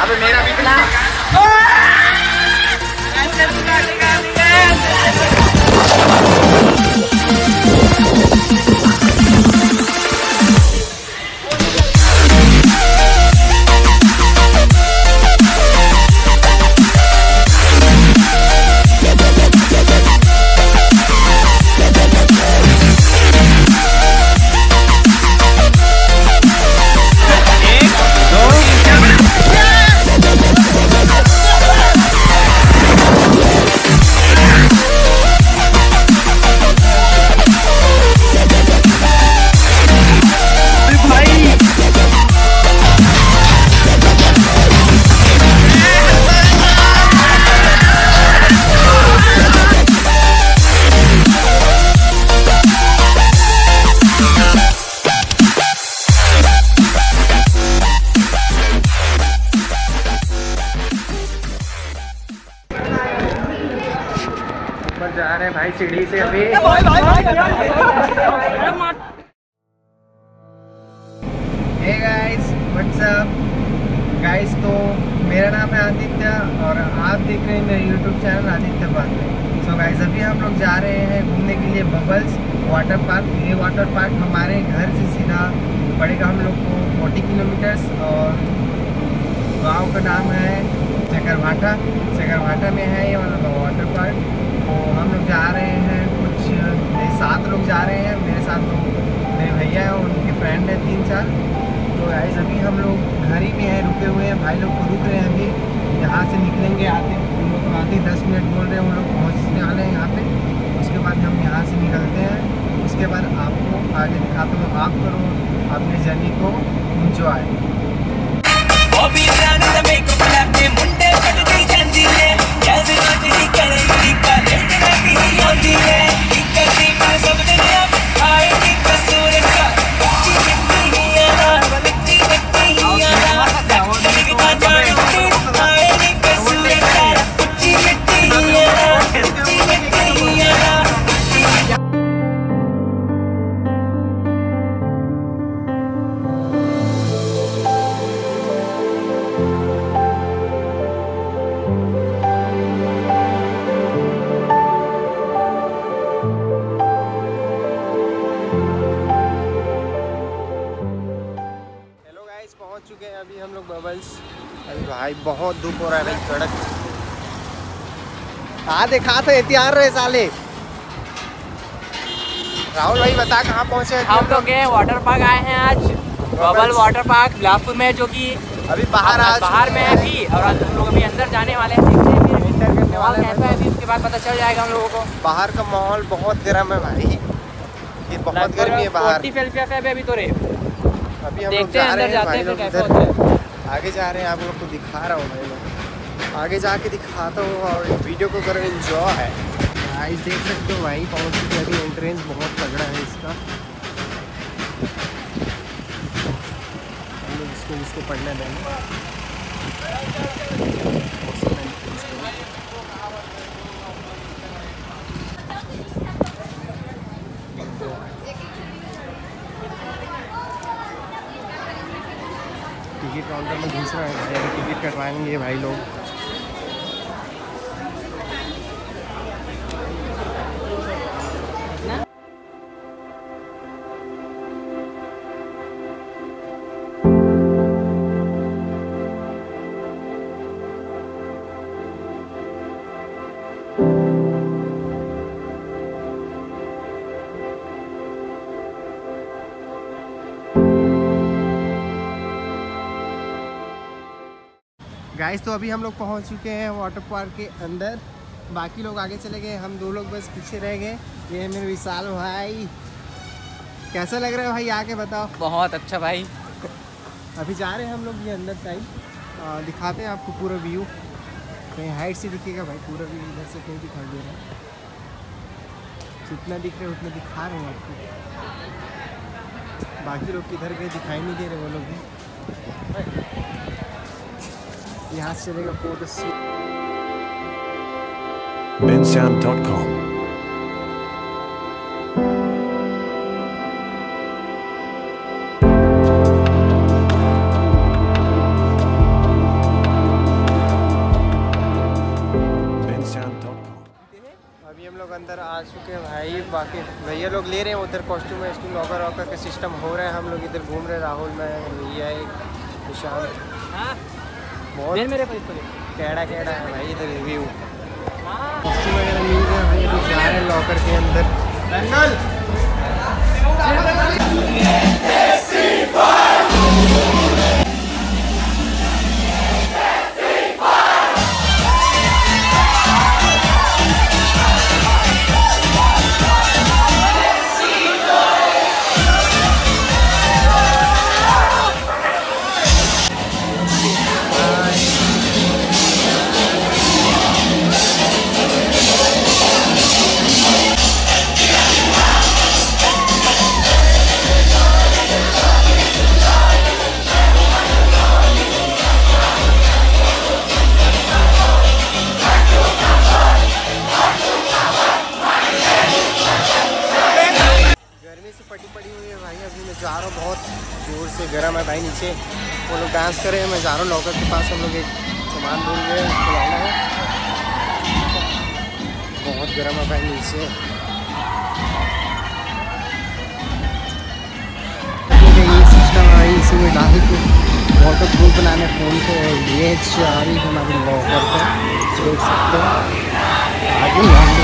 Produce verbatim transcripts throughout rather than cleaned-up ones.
अबे मेरा भी ना जा रहे हैं भाई सीढ़ी से अभी। भाई भाई भाई hey guys what's up guys, तो मेरा नाम है आदित्य और आप देख रहे हैं मेरा YouTube channel Aditya Patre. So guys अभी हम लोग जा रहे हैं घूमने के लिए बबल्स वाटर पार्क। ये वाटर पार्क हमारे घर से सीधा पड़ेगा हम लोग को चालीस किलोमीटर्स और गाँव का नाम है चकरवाटा। चकरवाटा में है ये वाला वाटर पार्क। तो हम लोग जा रहे हैं, कुछ सात लोग जा रहे हैं, मेरे साथ तो मेरे भैया हैं और उनके फ्रेंड हैं तीन चार। तो गाइस अभी हम लोग घर ही में हैं, रुके हुए हैं, भाई लोग को रुक रहे हैं। अभी यहाँ से निकलेंगे, आते उन लोग आते दस मिनट बोल रहे हैं, उन लोग पहुँचने वाले हैं यहाँ पे। उसके बाद हम यहाँ से निकलते हैं, उसके बाद आपको आगे दिखाता हूँ। आप करो अपने जर्नी को इंजॉय। अभी हम लोग बबल्स, अरे भाई बहुत धूप हो रहा है सड़क। हाँ देखा था एहतियात रहे साले। राहुल भाई बता कहाँ पहुँचे हम? हाँ लोग गए वाटर पार्क, आए हैं आज बबल वाटर पार्क बिलासपुर में, जो कि अभी बाहर आज बाहर में है अभी, और आज हम लोग अभी अंदर जाने वाले हैं। माहौल कैसा है अभी उसके बाद पता चल जाएगा हम लोगों को। बाहर का माहौल बहुत गर्म है भाई, ये बहुत गर्मी है बाहर, अभी तो रेप अभी हम लोग जा रहे हैं भाई लोग इधर आगे जा रहे हैं। आप लोग को दिखा रहा हूँ भाई लोग, आगे जाके दिखाता हूँ और वीडियो को करो एंजॉय है। गाइस देख सकते हो भाई पहुँच चुके हैं अभी, एंट्रेंस बहुत तगड़ा है इसका। हम लोग इसको इसको पढ़ना देंगे। टिकट काउंटर में घुस रहे हैं, टिकट कटवाएंगे भाई लोग। गाइस तो अभी हम लोग पहुंच चुके हैं वाटर पार्क के अंदर, बाकी लोग आगे चले गए, हम दो लोग बस पीछे रह गए। ये मेरे विशाल भाई, कैसा लग रहा है भाई आके बताओ? बहुत अच्छा भाई। अभी जा रहे हैं हम लोग ये अंदर टाइम, दिखाते हैं आपको पूरा व्यू। कहीं हाइट से दिखेगा भाई पूरा व्यू, इधर से कहीं दिखाई दे रहा है, जितना दिख रहा है उतना दिखा रहे हैं आपको। बाकी लोग किधर गए दिखाई नहीं दे रहे, वो लोग भी यहाँ से चलेगा फोटो शूट। अंदर आ चुके हैं भाई। बाकी भैया लोग ले रहे हैं उधर कॉस्ट्यूम वॉस्ट्यूम लॉकर वॉकर का सिस्टम हो रहा है। हम लोग इधर घूम रहे हैं। राहुल में भैया एक निशान बहुत मेरे कैड़ा कैड़ा है भाई। इधर रिव्यू कॉस्ट्यूम वगैरह मिल गया भाई। अभी जा रहे हैं लॉकर के अंदर। गर्म है भाई नीचे। वो लोग डांस कर रहे हैं। मैं जा रहा हूँ लॉकर के पास। हम लोग एक सामान भूल गए उसको लाना है। बहुत गर्म है भाई नीचे। ये सिस्टम है इसी में डाल के वाटर प्रूफ बनाने फोन को। ये चार ही हमारे लॉकर का देख सकते हैं। आगे यहाँ के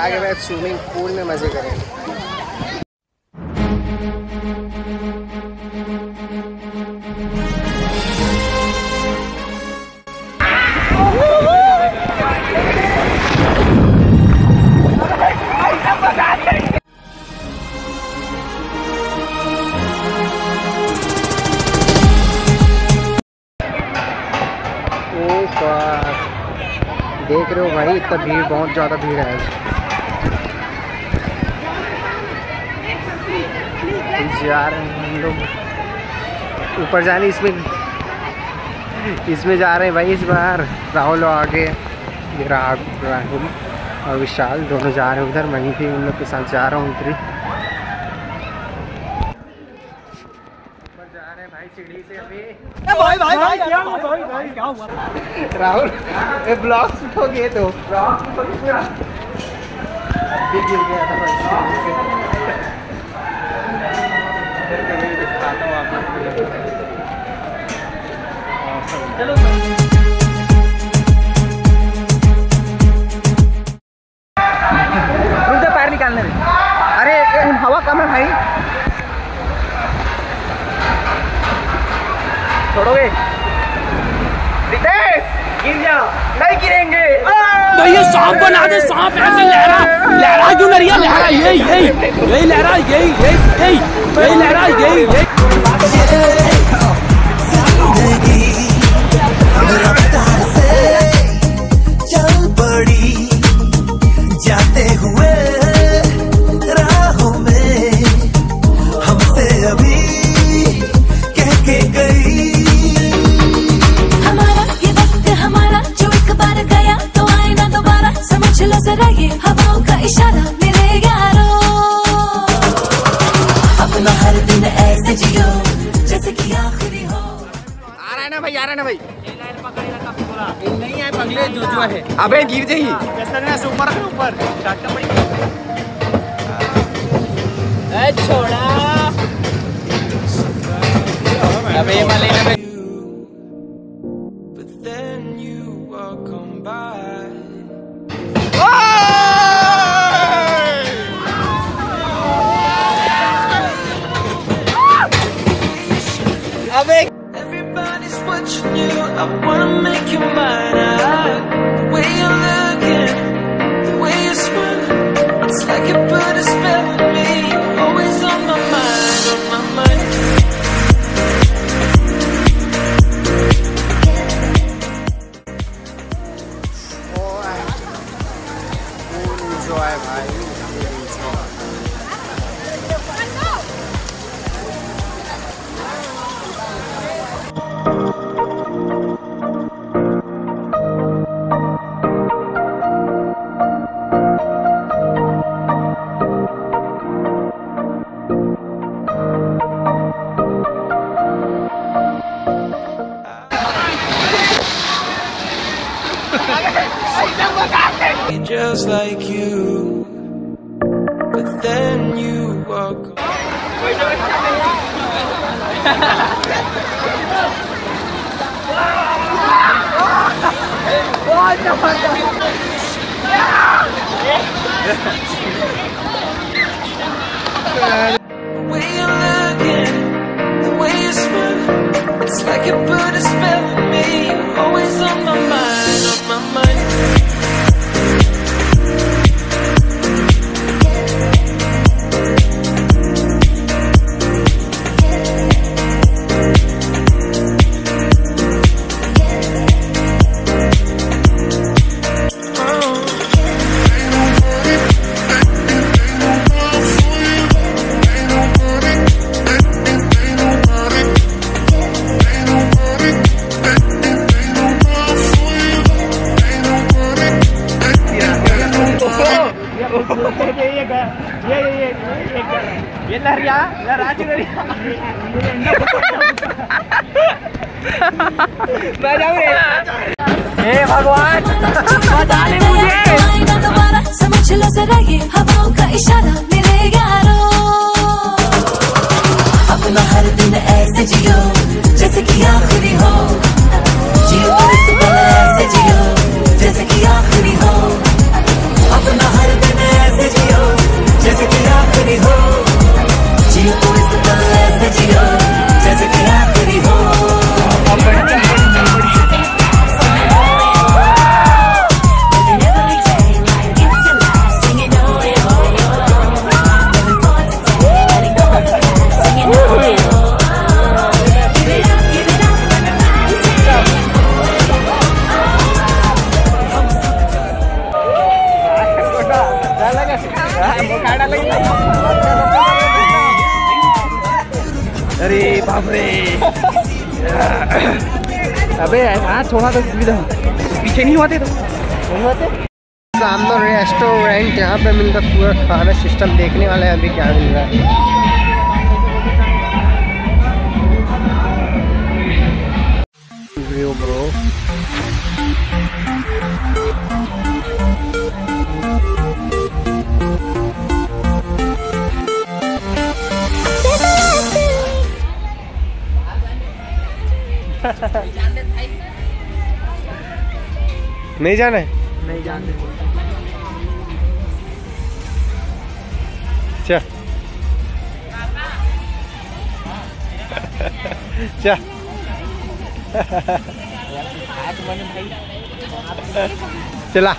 आगे मैं स्विमिंग पूल में मजे करेंगे। देख रहे हो भाई इतना भीड़, बहुत ज़्यादा भीड़ है। यार हम लोग ऊपर जाने इसमें इसमें जा रहे हैं भाई इस बार। राहुल आगे, राहुल और विशाल दोनों जा रहे हैं उधर। मैं भी उन लोग के साथ जा रहा हूँ उधर। ऊपर जा रहे हैं भाई सीढ़ी से अभी। भाई भाई भाई क्या हुआ भाई भाई क्या हुआ राहुल ये ब्लॉक्स हो गए तो अभी गिर गया था भाई। चलो मुझे पैर निकालने में। अरे हवा कम है भाई। छोड़ोगे रितेश? गिर जाओ। नहीं गिरेंगे भैया। सांप बना दे सांप। ऐसे लहरा लहरा क्यों लहरिया लहरा यही यही यही लहरा यही यही यही लहरा यही यही रफ्तार से चल पड़ी जाते हुए। है, बंगले जुजुआ है। अबे गिर जाइए ऊपर ऊपर छोड़ा। अबे मले I wanna make you mine. The way you're looking, the way you smile, it's like you put a spell on me. You're always on my mind, on my mind. Oh, I, oh, enjoy, bhai, enjoy. Let's go. Just like you, but then you walk. The way you look and the way you smile, it's like you put a spell on me. You're always on my mind, on my mind. हे भगवान बता ले मुझे दोबारा, समझ लो जरा ये हवाओं का इशारा मेरे यारों। अपना हर दिन ऐसे जियो जैसे कि आखिरी हो, जियो ऐसे जियो जैसे कि आखिरी हो। अपना हर दिन ऐसे जियो जैसे कि आखिरी हो, जियो ऐसे जियो जैसे कि आखिरी हो। अरे बाप रे अबे हाँ थोड़ा तो पीछे नहीं होते तो सामने रेस्टोरेंट यहाँ पे मिल रहा पूरा खाना सिस्टम। देखने वाला है अभी क्या मिल रहा है। नहीं जाना है, नहीं जाने। चल चल चला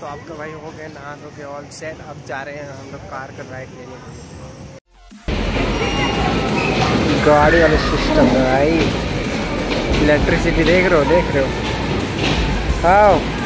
तो आपका भाई हो गए नहा धो के ऑल सेट। अब जा रहे हैं हम लोग कार का राइड लेने के लिए। गाड़ी वाले सिस्टम भाई, इलेक्ट्रिसिटी देख रहे हो देख रहे हो How?